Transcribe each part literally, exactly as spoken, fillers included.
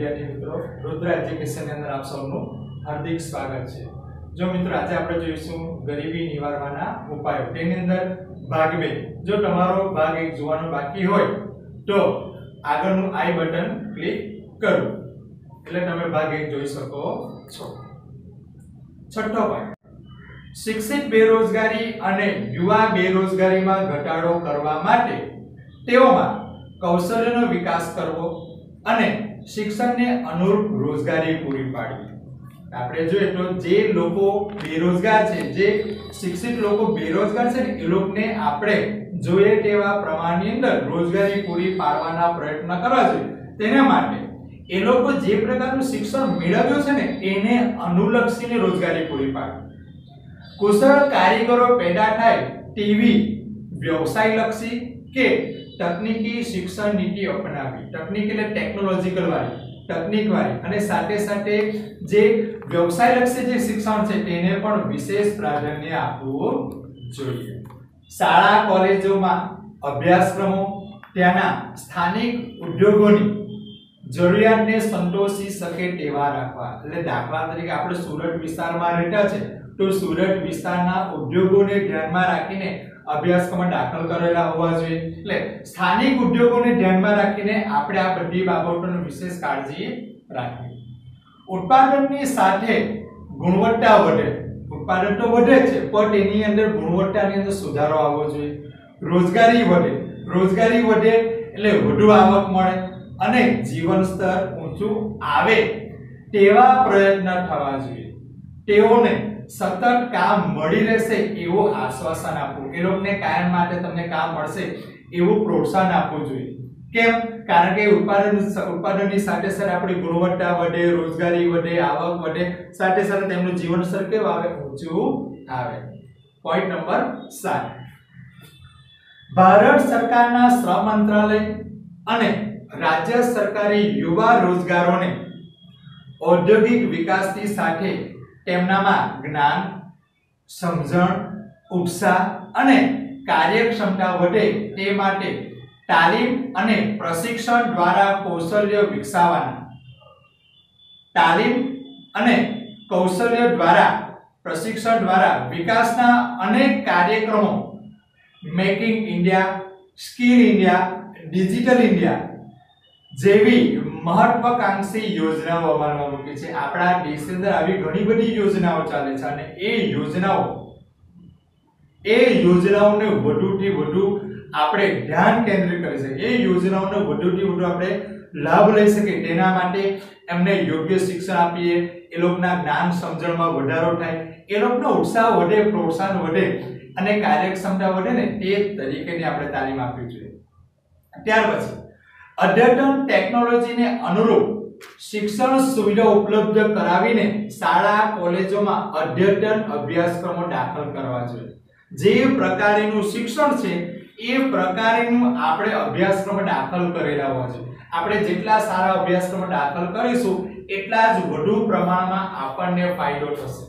विद्यार्थी मित्रों रुद्र एजुकेशन अंदर आप सबनु हार्दिक स्वागत है। जो मित्रों आज आप जोईशुं गरीबी निवारवाना उपायो तेनी अंदर भाग बे। जो तमारो भाग एक जोवानो बाकी होय तो आगळनु आई बटन क्लिक करो એટલે તમે ભાગ એક જોઈ શકો છો। છઠ્ઠો ભાગ શિક્ષિત બેરોજગારી અને યુવા બેરોજગારીમાં ઘટાડો કરવા માટે તેઓમાં કૌશલ્યનો વિકાસ કરવો અને શિક્ષણને અનુરૂપ રોજગારી પૂરી પાડવી। આપણે જોઈએ તો જે લોકો બેરોજગાર છે, જે શિક્ષિત લોકો બેરોજગાર છે ને એ લોકોને આપણે જોઈએ તેવા પ્રમાણની અંદર રોજગારી પૂરી પાડવાના પ્રયત્ન કરવા જોઈએ। તેના માટે ए लोको जे प्रकारनुं शिक्षण मेळव्युं छे ने एने अनुलक्षीने रोजगारी पूरी पाडवी। कुशल कारीगरो पेदा थाय टीवी व्यवसायलक्षी के तकनीकी शिक्षण नीति अपनावी। तकनीक एटले टेक्नोलॉजिकल वाली तकनीक वाली अने साथे साथे जे व्यवसायलक्षी जे शिक्षण छे तेने पण विशेष प्राधान्य आपवुं जोईए। शाळा कॉलेजोमां अभ्यासक्रमो त्याना स्थानिक उद्योगोनी जरूरियात ने संतोषी सके तेवा राखवा। એટલે દાખલા તરીકે આપણે સુરત વિસ્તારમાં રહેતા છે તો સુરત વિસ્તારના ઉદ્યોગોને ધ્યાનમાં રાખીને અભ્યાસક્રમમાં દાખલ કરેલા હોવા જોઈએ। એટલે સ્થાનિક ઉદ્યોગોને ધ્યાનમાં રાખીને આપણે આ બધી બાબતોનો વિશેષ કાળજી રાખવી। ઉત્પાદનની સાથે ગુણવત્તા વધે। ઉત્પાદન તો વધે છે પણ એની અંદર ગુણવત્તાની અંદર સુધારો આવવો જોઈએ। રોજગારી વધે, રોજગારી વધે એટલે વધુ આવક મળે अने जीवन स्तर ऊंचू आवे तेवा प्रयत्न थवा जोईए। तेओने सतत काम मळी रहेशे एवो आश्वासन आपो। ए लोकने कायम माटे तमने काम मळशे एवो प्रोत्साहन आपवुं जोईए। केम कारण के उत्पादन उत्पादननी साथे साथे आपणी गुणवत्ता वधे, रोजगारी वधे, आवक वधे, साथे साथे तेमनुं जीवन स्तर केवो आवे ऊंचू आवे। पॉइंट नंबर सात भारत सरकारना श्रम मंत्रालय अने राज्य सरकारी युवा रोजगारों ने औद्योगिक विकास की साथे तेमनामां ज्ञान, समझण, उत्साह अने कार्यक्षमता वधे ते माटे तालीम अने प्रशिक्षण द्वारा कौशल्य विकसावाना। तालीम अने कौशल्य द्वारा प्रशिक्षण द्वारा विकासना अनेक कार्यक्रमों making India, skill India, digital India जेवी महत्वाकांक्षी योजनाओं अमलमां मूकी छे। आपणा देश अंदर आवी घणी बधी योजनाओं चाले छे अने ए योजनाओं ए योजनाओने वधुथी वधु आपणे ध्यान केंद्रित करी सकीए। ए योजनाओनो वधुथी वधु आपणे लाभ लई सकीए। तेना माटे एमने योग्य शिक्षण आपीए, ए लोकना ज्ञान समजणमां वधारो थाय, ए लोकनो उत्साह वधे, प्रोत्साहन वधे अने कार्यक्षमता वधे ने ते तरीकेनी आपणे तालीम आपवी जोईए। त्यार पछी अद्यतन टेक्नोलॉजी ने अनुरूप शिक्षण सुविधा उपलब्ध करावीने शाला कॉलेजोमां अद्यतन अभ्यासक्रमो दाखल करवा जोईए। जे प्रकारनुं शिक्षण छे ए प्रकारनुं आपणे अभ्यासक्रम दाखल करेला होवा जोईए। आपणे जेटला सारा अभ्यासक्रम दाखल करीशुं एटला ज वधु प्रमाणमां आपणने फायदो थशे।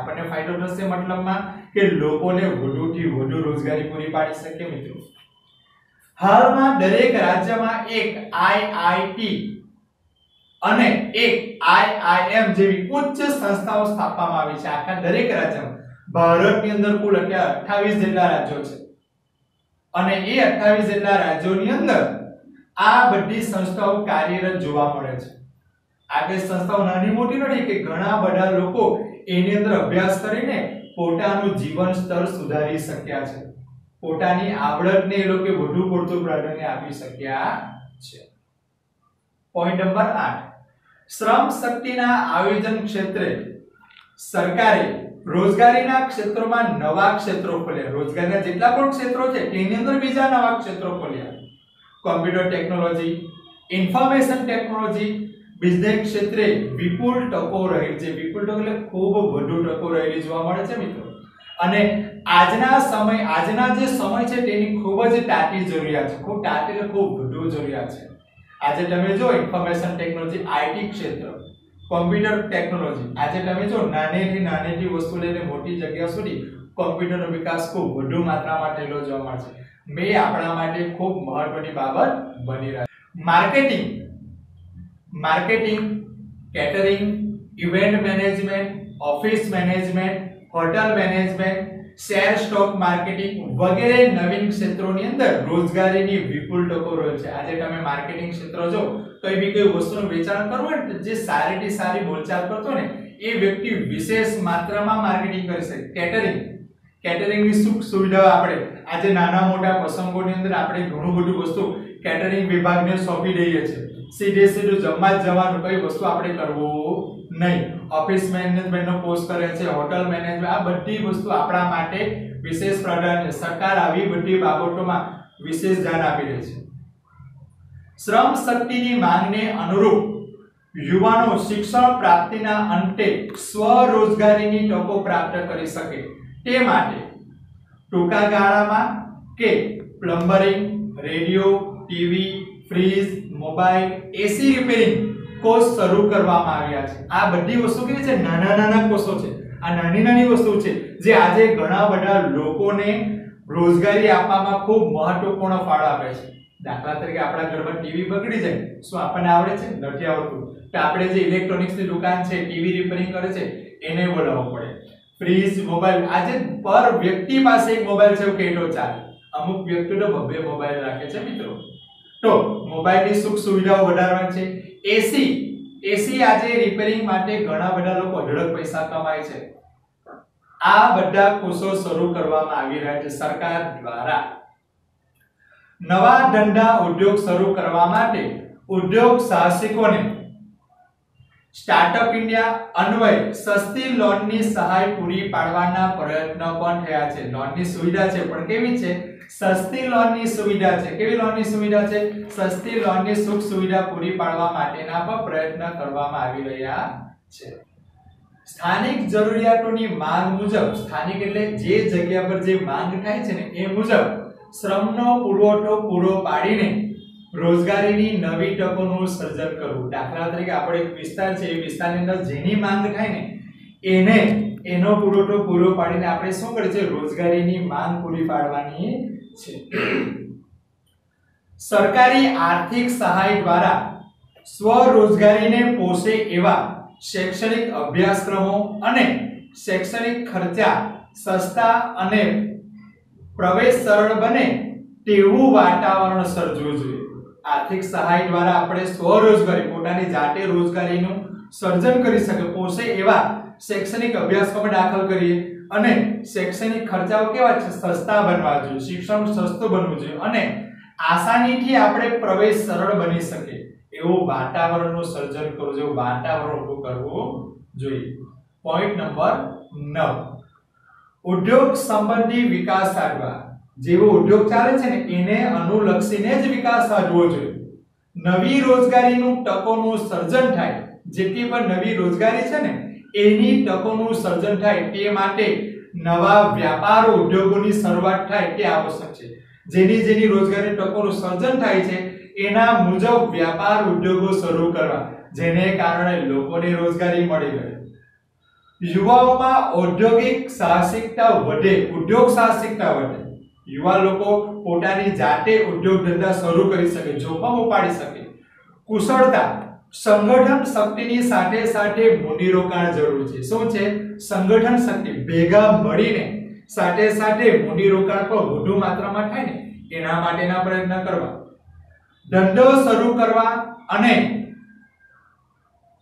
आपणने फायदो थशे मतलबमां के लोकोने वधुथी वधु रोजगारी पूरी पाडी शके। मित्रों हाल में दरेक राज्य में एक आईआईटी अने एक आईआईएम जेवी उच्च संस्थाओं स्थापवामां आवी छे। आखा दरेक राज्य में भारत की अंदर कुल अठावीस जेटला राज्यों छे अने ए अठावीस जेटला राज्योनी अंदर आ बधी संस्थाओं कार्यरत जोवा मळे छे। आ बधी संस्थाओं नानी मोटी नथी के घणा बधा लोको एनी अंदर अभ्यास करीने पोतानुं जीवन स्तर सुधारी शक्या छे। પોતાની આવડતને એ લોકો વધુ પડતું પ્રાધાન્ય આપી શક્યા છે। પોઈન્ટ નંબર આઠ શ્રમ શક્તિના આયોજન ક્ષેત્રે સરકારે રોજગારીના ક્ષેત્રોમાં નવા ક્ષેત્રો ખોલ્યા। રોજગારીના જેટલા પણ ક્ષેત્રો છે તેની અંદર બીજા નવા ક્ષેત્રો ખોલ્યા। Computer technology, information technology, business ક્ષેત્રે વિપુલ તકો રહેલી છે। વિપુલ તકો એટલે ખૂબ વધુ તકો રહેલી જોવા મળે છે મિત્રો। અને આજના સમય આજના જે સમય છે તેની ખૂબ જ તાતી જરૂરિયાત છે। ખૂબ તાતી એટલે ખૂબ વધુ જરૂરિયાત છે। આજે તમે જો ઇન્ફોર્મેશન ટેકનોલોજી, આઈટી ક્ષેત્ર, કોમ્પ્યુટર ટેકનોલોજી, આજે તમે જો નાનેથી નાનેથી વસ્તુ લઈને મોટી જગ્યા સુધી કોમ્પ્યુટરનો વિકાસ ખૂબ વધુ માત્રામાં થયેલો જોવા મળે છે। મે આપણા માટે ખૂબ મહત્વની બાબત બની રહી છે। Marketing marketing, catering, event management, office management, hotel management, share stock marketing वगैरह नवीन क्षेत्रों की अंदर रोजगारी विपुल टकोरो छे। आज तमे मार्केटिंग क्षेत्र जो कोई भी कोई वस्तु वेचाण करो ने जे सारी सारी बोलचाल करतो ने ए व्यक्ति विशेष मात्रा में मार्केटिंग करे छे। कैटरिंग कैटरिंग की सुख सुविधा आपणे आज नाना मोटा प्रसंगों की अंदर आपणे घणुं बधुं वस्तु कैटरिंग विभाग ने सौंपी दईए छे। सीधे सीधे जमवा जवानुं कई वस्तु आपणे करवुं नहीं। ऑफिस मैनेजमेंट नो कोर्स करे छे, होटल मैनेजमेंट आ बड़ी वस्तु आपड़ा माटे विशेष प्राधान्य सरकार आवी बड़ी बाबतों में विशेष ध्यान आपी रही छे। श्रम शक्ति की मांग ने अनुरूप युवाओं शिक्षण प्राप्ति ना अंते स्वरोजगारी की तको प्राप्त करी सके ते माटे टूंका गाळा में के plumbing, radio, TV, fridge, mobile, AC repairing course शुरू करवामां आव्या छे। आ बड़ी वस्तु केवी छे, नाना नाना कोर्सो छे। आ नानी नानी वस्तु छे जे आजे घणा बधा लोकोने रोजगारी आपवामां खूब महत्वपूर्ण फाळो आपे छे। दाखला तरीके आपणा घरमां टीवी बगड़ी जाय, शुं आपणे आवडे छे? नथी आवडतुं, तो आपणे जे इलेक्ट्रोनिक्सनी दुकान छे, टीवी रिपेरिंग करे छे एने बोलावવો પડે। फ्रीज, मोबाइल, आजे पर व्यक्ति पासे एक मोबाइल छे के एटलो चाले। अमुक व्यक्ति तो बब्बे मोबाइल राखे छे मित्रों। तो मोबाइल की सुख सुविधाओं वधारवानी छे। एसी एसी आजे रिपेरिंग माटे घणा बधा लोको अढळक पैसा कमाय छे। आ बधा कोर्सो शुरू करवामां आवी रह्या छे सरकार द्वारा। नवा धंधा उद्योग शुरू करवा माटे उद्योग साहसिकोने स्टार्टअप इंडिया अन्वय सस्ती लोननी सहाय पूरी पाडवाना प्रयत्न पण थया छे। लोननी सुविधा छे पण केवी छे? सस्ती लोननी सुविधा छे। केवी लोननी सुविधा छे? सस्ती लोननी सुख सुविधा पूरी पाडवा माटेना पर प्रयत्न करवामां आवी रह्या छे। स्थानिक जरूरियातोनी मांग मुजब स्थानिक एटले जे जग्या पर जे मांग थाय छे ने ए मुजब श्रमनो पुरवठो पूरो पाडीने रोजगारी नी नवी तकोनुं सर्जन करवुं। दाखला तरीके आपणे एक विस्तार छे, ए विस्तारनी अंदर जेनी मांग थाय ने एने एनो पुरोटो पूरो पाडीने आपणे शुं करे छे? रोजगारी नी मांग पूरी पाडवानी छे। सरकारी आर्थिक सहाय द्वारा स्वरोजगारी ने पोषे एवा शैक्षणिक अभ्यासक्रमों अने शैक्षणिक खर्चा सस्ता अने प्रवेश सरळ बने तेवुं वातावरण सर्जवुं जोईए। आर्थिक सहाय द्वारा अपने स्वरोजगारी पोतानी जाते रोजगारी नु सर्जन करी सके पोषे एवा शैक्षणिक अभ्यासक्रम दाखल करिए अने शैक्षणिक खर्चाओ केवा सस्ता बनवा जोईए, शिक्षण सस्तुं बनवुं जोईए अने आसानीथी आपणे प्रवेश सरळ बनी सके एवुं वातावरणनुं सर्जन करवुं जोईए, वातावरण ઊભું કરવું જોઈએ। पॉइंट नंबर नौ उद्योग संबंधी विकास साधवा। जेवो उद्योग चाले छे ने एने अनुलक्षीने ज विकास साधवो जोईए। नवी रोजगारीनुं तकोनुं सर्जन थाय, जेटली पण नवी रोजगारी छे ने एनी तकोनुं सर्जन थाय ते माटे नवा व्यापार उद्योगोनी शरूआत थाय ते आवश्यक छे। जेनी जेनी रोजगारी तकोनुं सर्जन थाय छे एना मुजब व्यापार उद्योगो शरू करवा, जेने कारणे लोकोने रोजगारी मळी रहे। युवाओमां औद्योगिक साहसिकता वधे, उद्योग साहसिकता वधे। युवा लोको पोतानी जाते उद्योग धंधा शुरू करी सके, जोखम उपाड़ी सके। कुशलता संगठन शक्ति नी साथे साथे मूडी रोकाण जरूरी छे। शुं छे? संगठन शक्ति भेगा मळीने साथे साथे मूडी रोकाण पर वधु मात्रामां थाय ने एना माटेना प्रयत्न करवा। धंधो शुरू करवा अने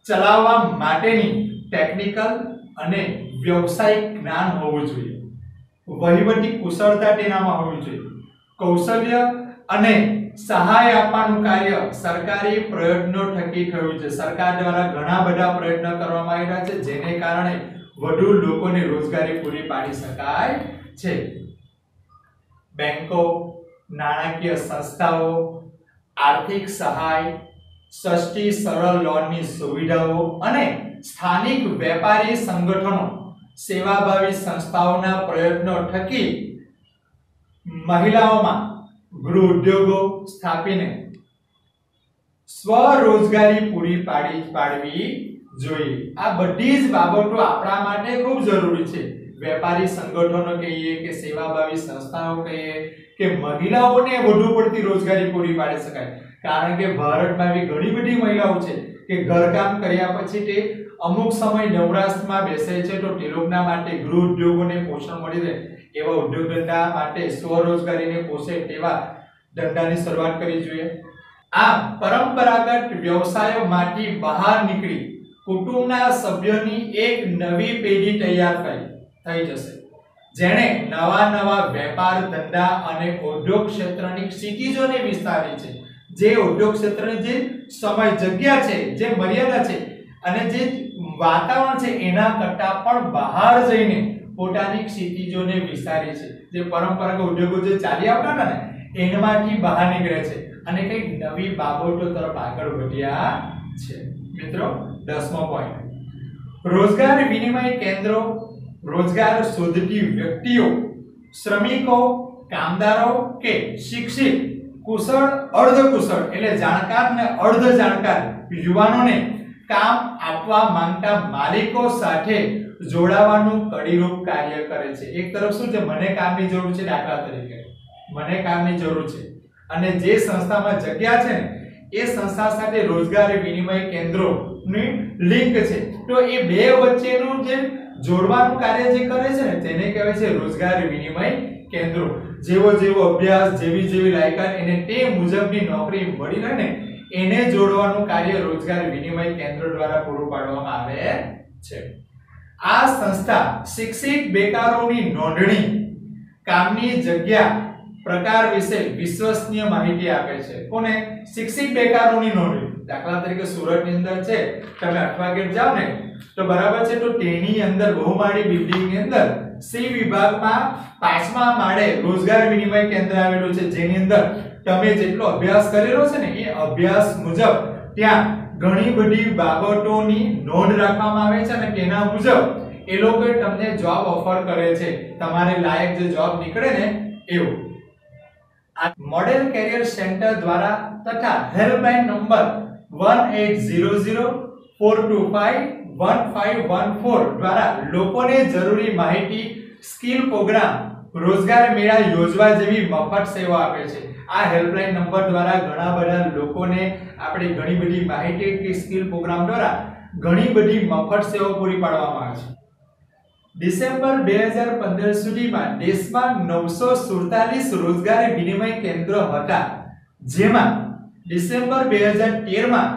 चलाववा माटेनी टेक्निकल अने व्यावसायिक ज्ञान होवुं जोईए। वहीवटी कुशलता तेनामां होवी जोईए। कौशल्य अने सहाय आपवानुं कार्य सरकारी प्रयत्नो थकी थयुं छे। सरकार द्वारा घणा बधा प्रयत्न करवामां आवी रह्या छे जेने कारणे वधु लोकोने रोजगारी पूरी पाडी शकाय छे। बेंको, नाणाकीय संस्थाओ आर्थिक सहाय, सस्ती सरल लोननी सुविधाओ अने स्थानिक वेपारी संगठनो सेवाभावी संस्थाओना प्रयत्नों थकी महिलाओं में गृह उद्योगों स्थापीने स्वरोजगारी पूरी पाड़ी पाडवी जोईए। आ बधी ज बाबतो आपणा माटे खूब जरूरी छे। वेपारी संगठनों कहीए के सेवाभावी संस्थाओं कहीए के महिलाओं ने वधु पड़ती रोजगारी पूरी पाड़ी शकाय, कारण के भारत में भी घणी बड़ी महिलाओं छे કે ઘરકામ કર્યા પછી તે અમુક સમય નવરાશમાં બેસે છે તો તે લોકોના માટે ગૃહ ઉદ્યોગોને પોષણ મળી રહે એવા ઉદ્યોગ ધંધા માટે સ્વરોજગારીને પોષે તેવા ધંધાની શરૂઆત કરવી જોઈએ। આ પરંપરાગત વ્યવસાયોમાંથી બહાર નીકળી કુટુંબના સભ્યોની એક નવી પેઢી તૈયાર થઈ જશે જેણે નવા નવા વેપાર ધંધા અને ઉદ્યોગ ક્ષેત્રની ક્ષિતિજોને વિસ્તારી છે, જે ઉદ્યોગ ક્ષેત્રની જે સમય જગ્યા છે, જે મર્યાદા છે અને જે વાતાવરણ છે એના કરતાં પણ બહાર જઈને પોતાની ક્ષિતિજોને વિસ્તારી છે, જે પરંપરાગત ઉદ્યોગો જે ચાલી આવતા ને એમાંથી બહાર નીકળે છે અને કંઈક નવી બાબતો તરફ આગળ વધ્યા છે। મિત્રો दसमो पॉइंट रोजगार विनिमय केंद्रों, रोजगार शोधती व्यक्तियों, श्रमिकों, कामदारों के शिक्षित कुशल अर्धकुशल એટલે જાણકાર ને અર્ધ જાણકાર યુવાનોને કામ આપવા માંગતા માલિકો સાથે જોડાવાનું કડીરૂપ કાર્ય કરે છે। એક તરફ શું છે, મને કામની જરૂર છે, દાખલા તરીકે મને કામની જરૂર છે અને જે સંસ્થામાં જગ્યા છે એ સંસ્થા સાથે રોજગાર વિનિમય કેન્દ્રો लिंक है तो ये बे वच्चेनुं जे जोड़वानुं कार्य जे करे छे ने तेने कहे छे रोजगार विनिमय केंद्रो। जेवो जेवो अभ्यास जेवी जेवी लायकात एने ते मुजबनी नौकरी मळी रहे ने एने जोड़वानुं कार्य रोजगार विनिमय केंद्र द्वारा पूरुं पाडवामां आवे छे। आ संस्था शिक्षित बेकारोनी नोंधणी, कामनी जग्या प्रकार विषय विश्वसनीय माहिती आपे छे। कोने शिक्षित बेकारोनी नोंधणी दाखला तरीके सूरत ની અંદર છે તમે અઠવાગેટ જાવ ને તો બરાબર છે તો તેની અંદર બહુમાળી બિલ્ડિંગ ની અંદર સી વિભાગમાં પાંચમા માળે રોજગાર વિનિમય કેન્દ્ર આવેલું છે જેની અંદર તમે જેટલો અભ્યાસ કરેલો છે ને એ અભ્યાસ મુજબ ત્યાં ઘણી બધી બાબતોની નોંધ રાખવામાં આવે છે અને તેના મુજબ એ લોકો તમને જોબ ઓફર કરે છે, તમારે લાયક જે જોબ નીકળે ને એવું। આ મોડેલ કેરિયર સેન્ટર દ્વારા તથા helpline number one eight zero zero four two five one five one four द्वारा लोकोने जरूरी माहिती स्किल प्रोग्राम रोजगार मेळा योजवा जेवी मफत सेवा आपे छे। आ हेल्पलाइन नंबर द्वारा घणा बधा लोकोने आपणे घणी बधी माहिती के स्किल प्रोग्राम द्वारा घणी बधी मफत सेवा पूरी पाडवामां आवे छे। डिसेम्बर दो हज़ार पंद्रह सुधीमां देशमां नौ सौ सैंतालीस रोजगार विनिमय केंद्र हता जेमां डिसेम्बर दो हज़ार तेरह માં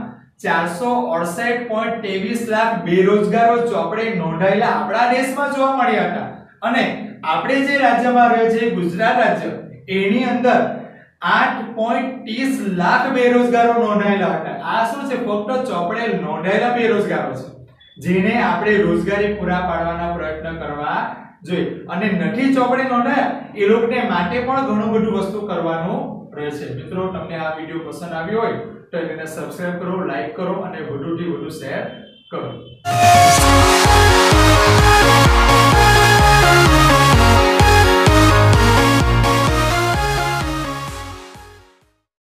चार सौ अड़सठ पॉइंट तेईस લાખ બેરોજગારો ચોપડે નોંધાયેલા આપણા દેશમાં જોવા મળ્યા હતા અને આપણે જે રાજ્યમાં રહે છે ગુજરાત રાજ્ય એની અંદર आठ पॉइंट तीस લાખ બેરોજગારો નોંધાયેલા હતા। આ શું છે, ફક્ત ચોપડે નોંધાયેલા બેરોજગારો છે જેને આપણે રોજગારી પૂરા પાડવાના પ્રયત્ન કરવા જોઈએ અને નથી ચોપડે નોંધાયા એ લોકોને માટે પણ ઘણું બધું વસ્તુ કરવાનું રહે છે। મિત્રો તમને આ વિડિયો પસંદ આવ્યો હોય તો એને સબસ્ક્રાઇબ કરો, લાઈક કરો અને વધુથી વધુ શેર કરો।